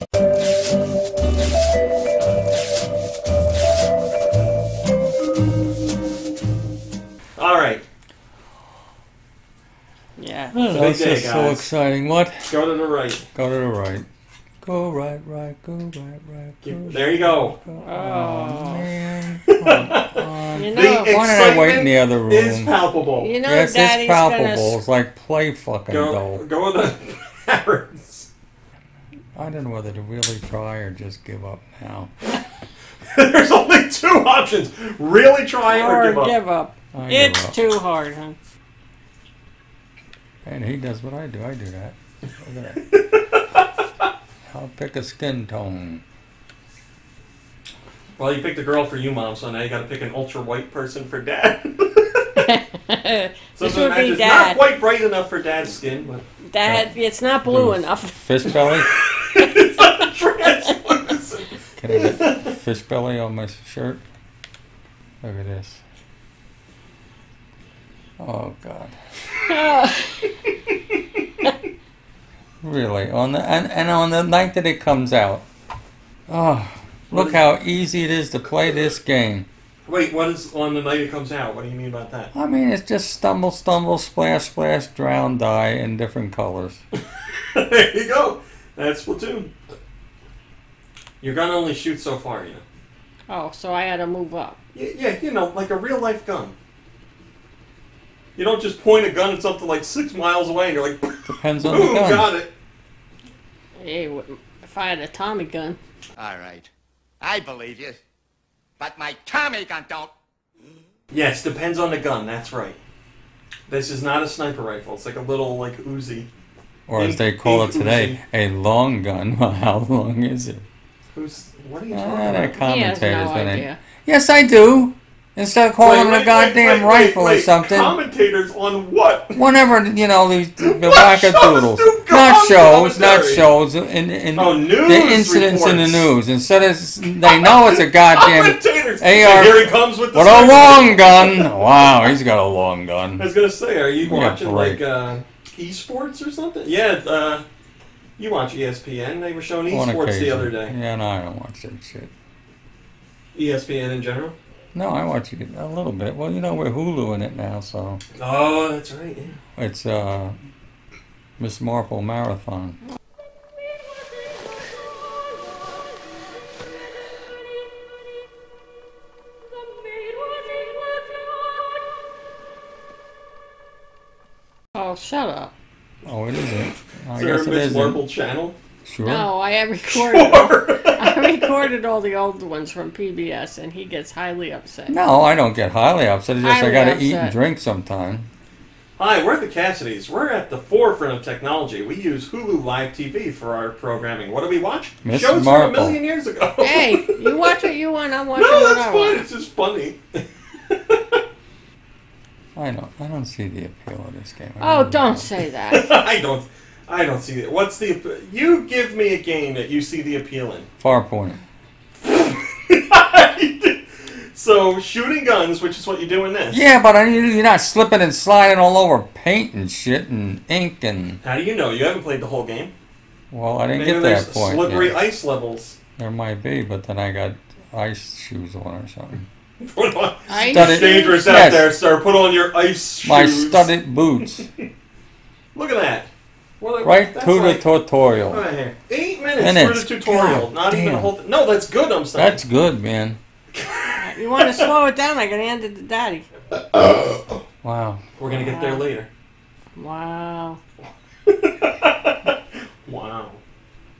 Alright. Yeah. That's just so exciting. What? Go to the right. Go to the right. Go right, go right, go. There you go. Oh, man. You know, why did I wait in the other room? It's palpable. You know, yes, Daddy's it's palpable. It's like play fucking go. Go to the parents. I don't know whether to really try or just give up now. There's only two options. Really try or give up. It's too hard, huh? And he does what I do. I do that. I'll pick a skin tone. Well, you picked a girl for you, Mom, so now you got to pick an ultra-white person for Dad. This would be Dad. Not quite bright enough for Dad's skin. But Dad, it's not blue enough. Fish belly? It's not translucent. Can I get fish belly on my shirt? Look at this. Oh, God. Really, on the and on the night that it comes out. Oh, look how easy it is to play this game. Wait, what is on the night it comes out? What do you mean about that? I mean, it's just stumble, stumble, splash, splash, drown, die in different colors. There you go. That's Splatoon. Your gun only shoots so far, you know. Oh, so I had to move up. Yeah, you know, like a real-life gun. You don't just point a gun at something like 6 miles away and you're like, depends on boom, the gun. Got it. Hey, if I had a Tommy gun. All right. I believe you. But my Tommy gun don't. Yes, depends on the gun. That's right. This is not a sniper rifle. It's like a little, like, Uzi. Or as they call it today, a long gun. Well, how long is it? What are you talking about? Commentator's idea. Yes, I do. Instead of calling them a goddamn rifle or something. Commentators on what? Whenever, you know, these wackadoodles. Not shows. The incidents reports. In the news. Instead of, they know it's a goddamn AR. Here he comes with the a long gun. Wow, he's got a long gun. I was going to say, are you watching like esports or something? Yeah, you watch ESPN. They were showing esports the other day. Yeah, no, I don't watch that shit. ESPN in general? No, I watch it a little bit. Well, you know, we're Hulu in it now, so. Oh, that's right, yeah. It's Miss Marple Marathon. Oh, shut up. Oh, it isn't. Is there a Miss Marple channel? Sure. No, I have recorded. Sure. I recorded all the old ones from PBS, and he gets highly upset. No, I don't get highly upset. It's just I got to eat and drink sometime. Hi, we're the Cassidys. We're at the forefront of technology. We use Hulu Live TV for our programming. What do we watch? Miss Shows Marple. From a million years ago. Hey, you watch what you want. I'm watching what I want. No, that's fine. It's just funny. I don't see the appeal of this game. Don't say that. I don't see it. What's the... You give me a game that you see the appeal in. Farpoint. So, shooting guns, which is what you do in this. Yeah, but you're not slipping and sliding all over paint and shit and ink and... How do you know? You haven't played the whole game. Well, I didn't get that point. Maybe there's slippery ice levels. There might be, but then I got ice shoes on or something. Put on... It's dangerous out there, sir. Put on your ice shoes. My studded boots. Look at that. Well, right to the tutorial. Right here. 8 minutes for the tutorial. God, not even a whole thing. No, that's good, I'm saying. That's good, man. You want to slow it down? I can hand it to Daddy. Wow. We're going to get there later. Wow. Wow.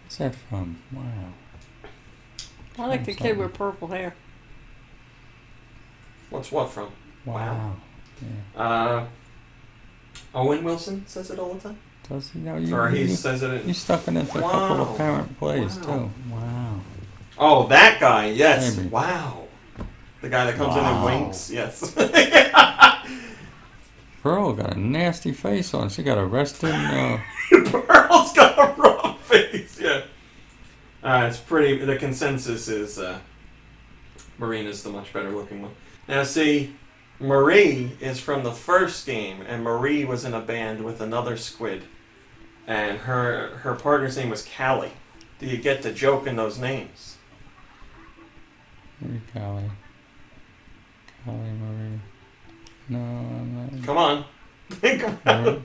What's that from? Wow. I like the kid with purple hair. What's what from? Wow. Yeah. Owen Wilson says it all the time. You know, he says it. You stuck it into a couple of parent plays too. Wow. Oh, that guy. Yes. Maybe. Wow. The guy that comes in and winks. Yes. Pearl got a nasty face on. She got arrested. Pearl's got a raw face. Yeah. It's pretty. The consensus is Marina's the much better looking one. Now see. Marie is from the first game, and Marie was in a band with another squid, and her partner's name was Callie. do you get the joke in those names? Maybe Kali. Kali Marie. No, I'm not. Come on. Think about it.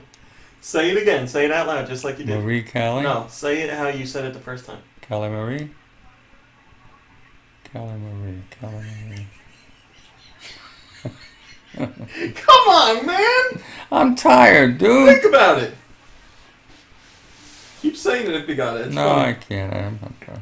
Say it again. Say it out loud, just like you did. Marie Kali? No, say it how you said it the first time. Kali Marie? Kali Marie. Kali Marie. Come on, man! I'm tired, dude. Think about it. Keep saying it if you got it. It's funny. I can't. I'm not trying.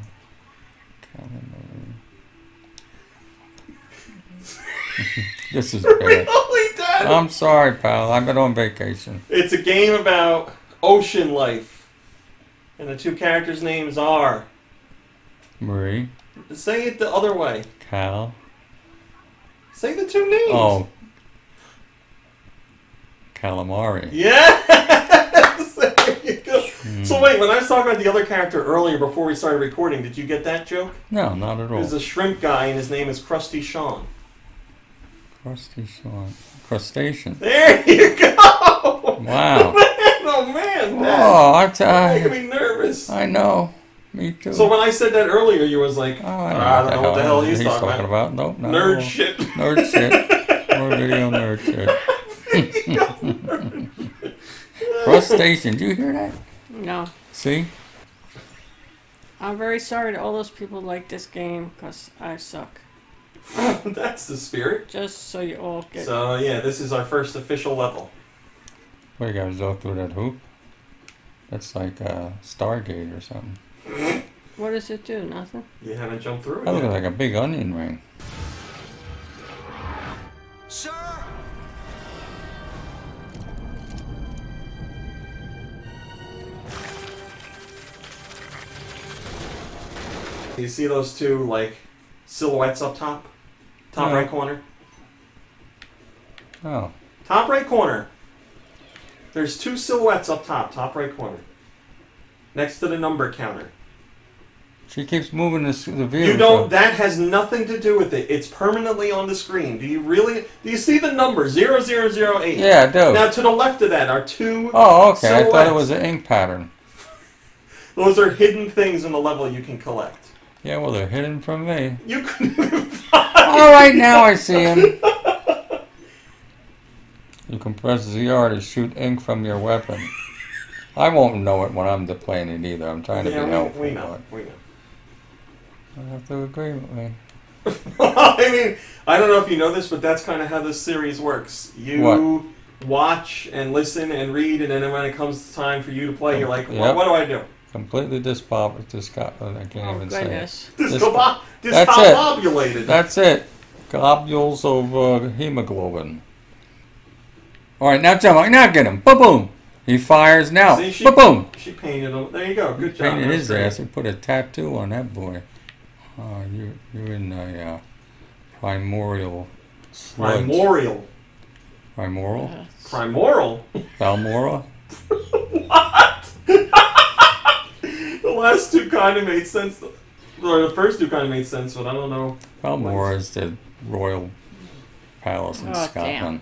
This is bad. Really dead. I'm sorry, pal. I've been on vacation. It's a game about ocean life, and the two characters' names are Marie. Say it the other way. Cal. Say the two names. Oh. Calamari. Yes! There you go. Mm. So wait, when I was talking about the other character earlier before we started recording, did you get that joke? No, not at all. There's a shrimp guy and his name is Krusty Sean. Krusty Sean. Crustacean. There you go! Wow. Man, oh man, man. Oh, you're making me nervous. I know. Me too. So when I said that earlier, you was like, I don't know what the hell he's talking about. Nope, no, nerd shit. Nerd shit. More video nerd shit. Crustacean, do you hear that? No. See? I'm very sorry to all those people who like this game because I suck. That's the spirit. Just so you all get. So yeah, this is our first official level. We gotta go through that hoop. That's like Stargate or something. What does it do? Nothing? You haven't jumped through it yet. I look like a big onion ring. Sir! You see those two, like, silhouettes up top? Top right corner? Oh. Top right corner. There's two silhouettes up top, top right corner. Next to the number counter. She keeps moving this through the view. You don't. So. That has nothing to do with it. It's permanently on the screen. Do you really? Do you see the number 0008? Yeah, I do. Now to the left of that are two. Oh, okay. Silhouettes. I thought it was an ink pattern. Those are hidden things in the level you can collect. Yeah, well, they're hidden from me. You couldn't even find. All right, now I see him. You can press ZR to shoot ink from your weapon. I won't know it when I'm playing it either. I'm trying to be helpful. We know. We know. I have to agree with me. I mean, I don't know if you know this, but that's kind of how this series works. You watch and listen and read, and then when it comes time for you to play, you're like, what do I do? Completely discombobulated. I can't even say it. Discombobulated. That's it. Globules of hemoglobin. All right, now jump. Now get him. Boom, boom. He fires now. See, boom. She painted him. There you go. Good job. Painted his ass. He put a tattoo on that boy. Oh, you're in a primordial sludge. Primordial. Primordial? Yes. Primordial? Balmoral? What? The last two kind of made sense. Or the first two kind of made sense, but I don't know. Balmoral is the royal palace in Scotland. Damn.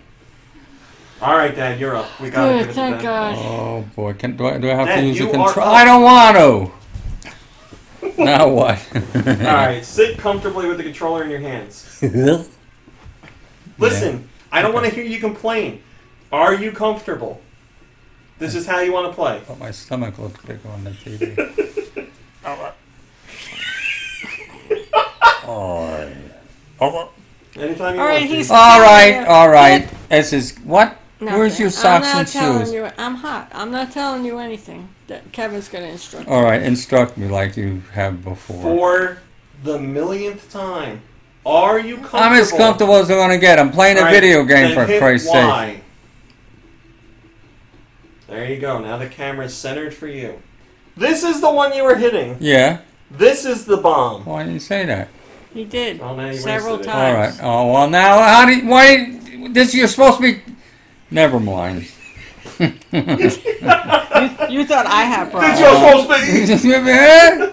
All right, Dad, you're up. We got to give it to Dad. God. Oh, boy. Do I have to use the control? I don't want to. Now what? Alright, sit comfortably with the controller in your hands. Listen, I don't want to hear you complain. Are you comfortable? This is how you want to play. But my stomach looks big on the TV. Alright. This is what? Nothing. Where's your socks and shoes? I'm hot. I'm not telling you anything. Kevin's going to instruct me. All right, instruct me like you have before. For the millionth time, are you comfortable? I'm as comfortable as I'm going to get. I'm playing a video game, for Christ's sake. There you go. Now the camera's centered for you. This is the one you were hitting. Yeah. This is the bomb. Why didn't you say that? He did. Well, now you several times. All right. Oh, well, now, how do you, you're supposed to be... Never mind. you thought I had problems. Did you supposed to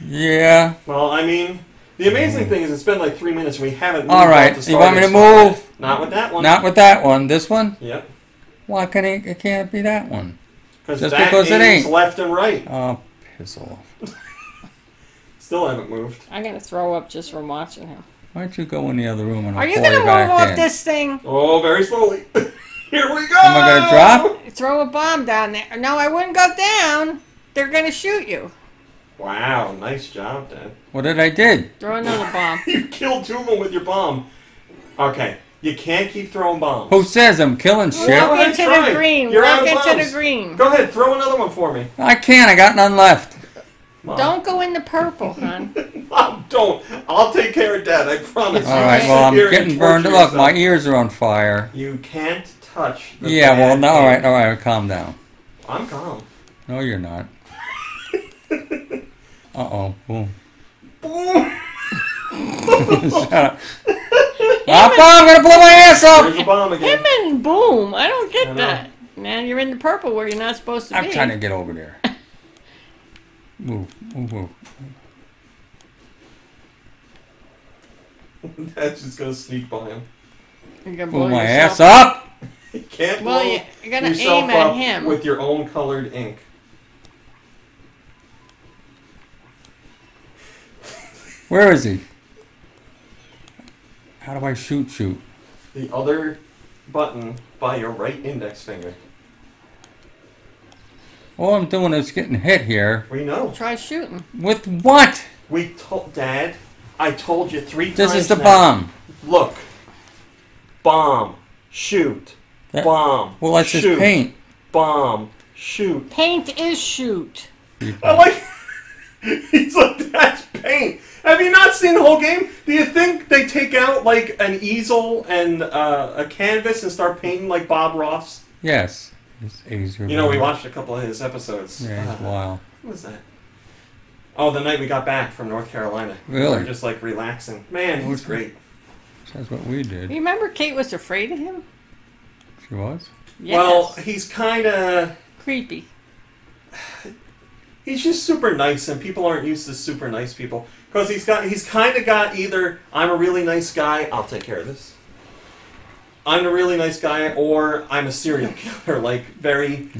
be? Yeah. Well, I mean, the amazing thing is it's been like 3 minutes and we haven't moved. All right. You want me to move? Not with that one. Not with that one. This one? Yep. Why can it can't be that one? Just because it ain't. Left and right. Oh, piss off. Still haven't moved. I'm going to throw up just from watching him. Why don't you go in the other room and I'll pour you back in? Are you going to move off this thing? Oh, very slowly. Here we go! Am I going to drop? Throw a bomb down there. No, I wouldn't go down. They're going to shoot you. Wow, nice job, Dad. What did I do? Throw another bomb. You killed two of them with your bomb. Okay, you can't keep throwing bombs. Who says I'm killing shit? Walk into the green. Walk into the green. Go ahead, throw another one for me. I can't. I got none left. Mom. Don't go in the purple, hon. Mom, don't. I'll take care of Dad, I promise. All right, well, I'm getting burned. Look, my ears are on fire. You can't touch the Yeah, well, no, all right, calm down. I'm calm. No, you're not. Uh-oh, boom. Boom! Shut up. Papa, I'm going to blow my ass up! There's a bomb again. Him and boom. I don't get that. Man, you're in the purple where you're not supposed to be. I'm trying to get over there. Move, move, move. That's just gonna sneak by him. You're gonna blow my ass up. You can't blow yourself at him with your own colored ink. Where is he? How do I shoot? Shoot the other button by your right index finger. All I'm doing is getting hit here. We know. Try shooting. With what? We told Dad. I told you three times. This is the bomb. Look. Bomb. Shoot. Bomb. Well, that's just paint. Bomb. Shoot. Paint is shoot. I like. He's like, that's paint. Have you not seen the whole game? Do you think they take out like an easel and a canvas and start painting like Bob Ross? Yes. You know, we watched a couple of his episodes. Yeah, he's wild. What was that? Oh, the night we got back from North Carolina. Really? We were just like relaxing. Man, he was great. That's what we did. You remember Kate was afraid of him? She was? Yes. Well, he's kind of... creepy. He's just super nice, and people aren't used to super nice people. Because he's kind of got either, I'm a really nice guy, I'll take care of this. I'm a really nice guy, or I'm a serial killer, like very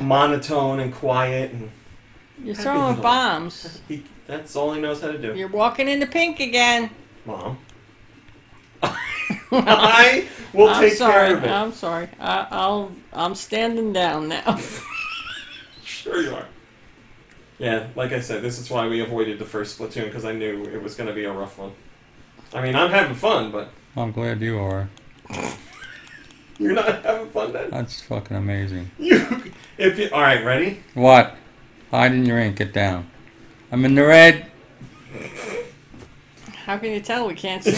monotone and quiet. And you're throwing bombs. That's all he knows how to do. You're walking into pink again. Mom. I will take care of it. I'm sorry. I'm standing down now. Sure you are. Yeah, like I said, this is why we avoided the first Splatoon, because I knew it was going to be a rough one. I mean, I'm having fun, but... I'm glad you are. You're not having fun then? That's fucking amazing. Alright, ready? What? Hide in your ink, get down. I'm in the red. How can you tell? We can't see.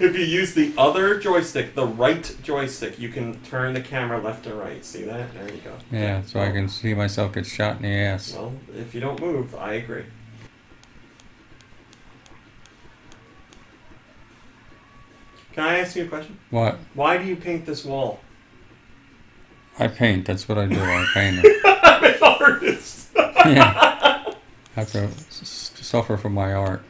If you use the other joystick, the right joystick, you can turn the camera left and right. See that? There you go. Yeah, so I can see myself get shot in the ass. Well, if you don't move, I agree. Can I ask you a question? What? Why do you paint this wall? I paint. That's what I do. I paint it. I'm an artist. Yeah. I have to suffer from my art.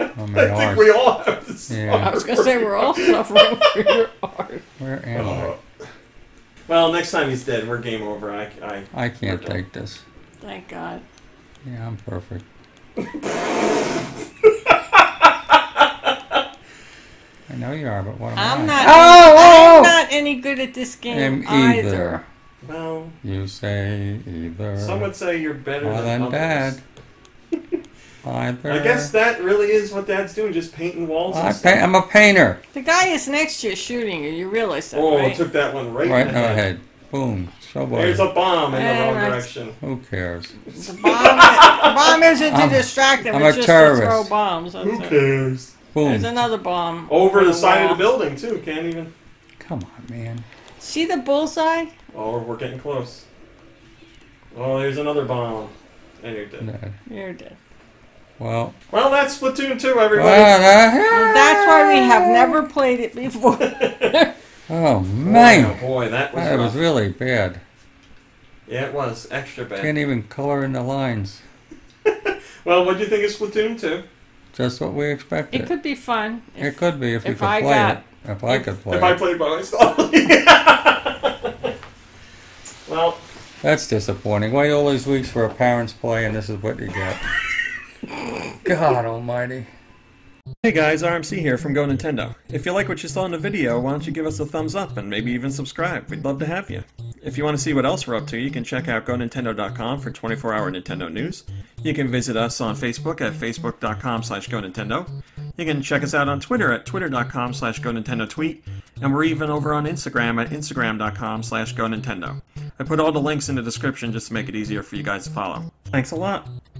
I think we all have to suffer. Yeah. I was going to say, we're all suffering from your art. Where am I? Well, next time he's dead, we're game over. I can't take this. Thank God. Yeah, I'm perfect. I know you are, but what am I? I'm not any good at this game either. Well, you say either. Some would say you're better than Dad. Either. I guess that really is what Dad's doing, just painting walls and stuff. I'm a painter. The guy is next to you shooting you. You realize that, right? Oh, I took that one right in the head. Boom. There's a bomb in the wrong direction. Who cares? It's a bomb. A bomb isn't to distract them. It's just to throw bombs. Who cares? Boom. There's another bomb. Over the side of the building, too. Can't even... Come on, man. See the bullseye? Oh, we're getting close. Oh, there's another bomb. And you're dead. No. You're dead. Well... Well, that's Splatoon 2, everybody. Well, that's why we have never played it before. Oh, man. Oh, boy, that was really bad. Yeah, it was. Extra bad. Can't even color in the lines. Well, what do you think of Splatoon 2? Just what we expected. It could be fun. It could be if you could play it. If I could play it. If I played by myself. Well, That's disappointing. Wait all these weeks for a parent's play and this is what you get. God almighty. Hey guys, RMC here from GoNintendo. If you like what you saw in the video, why don't you give us a thumbs up and maybe even subscribe? We'd love to have you. If you want to see what else we're up to, you can check out GoNintendo.com for 24-hour Nintendo news. You can visit us on Facebook at Facebook.com/GoNintendo. You can check us out on Twitter at Twitter.com/GoNintendo tweet. And we're even over on Instagram at Instagram.com/GoNintendo. I put all the links in the description just to make it easier for you guys to follow. Thanks a lot!